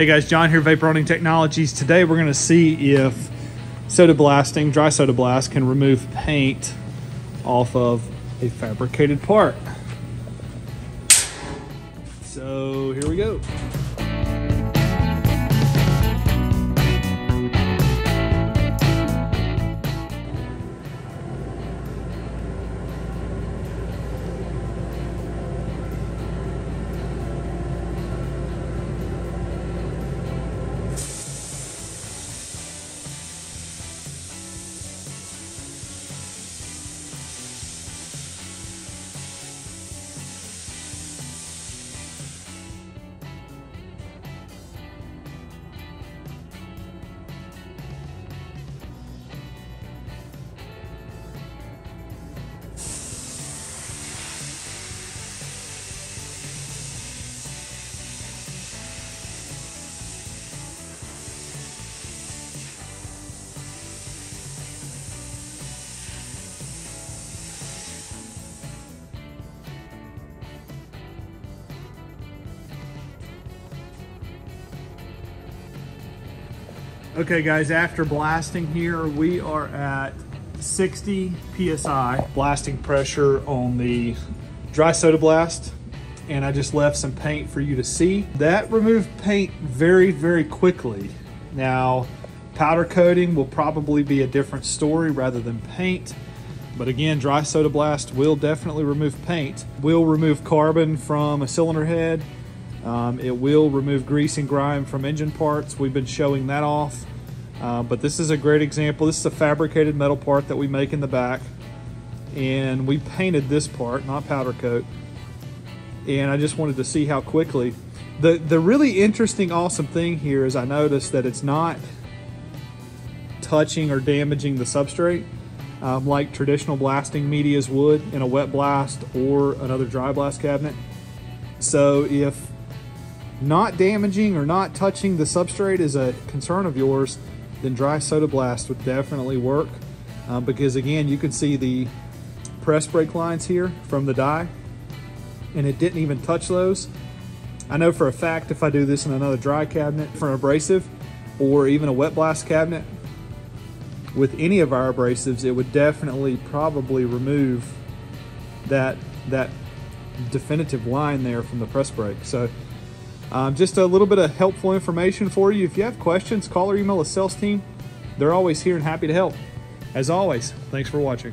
Hey guys, John here, Vapor Honing Technologies. Today we're going to see if soda blasting, dry soda blast, can remove paint off of a fabricated part. So here we go. Okay guys, after blasting here, we are at 60 PSI blasting pressure on the dry soda blast. And I just left some paint for you to see. That removed paint very, very quickly. Now, powder coating will probably be a different story rather than paint. But again, dry soda blast will definitely remove paint. Will remove carbon from a cylinder head. It will remove grease and grime from engine parts. We've been showing that off, but this is a great example. This is a fabricated metal part that we make in the back, and we painted this part, not powder coat. And I just wanted to see how quickly. The really interesting, awesome thing here is I noticed that it's not touching or damaging the substrate like traditional blasting medias would in a wet blast or another dry blast cabinet. So if not damaging or not touching the substrate is a concern of yours, then dry soda blast would definitely work, because again, you can see the press brake lines here from the die, and it didn't even touch those. I know for a fact if I do this in another dry cabinet for an abrasive or even a wet blast cabinet with any of our abrasives, it would definitely probably remove that definitive line there from the press brake. So just a little bit of helpful information for you. If you have questions, call or email the sales team. They're always here and happy to help. As always, thanks for watching.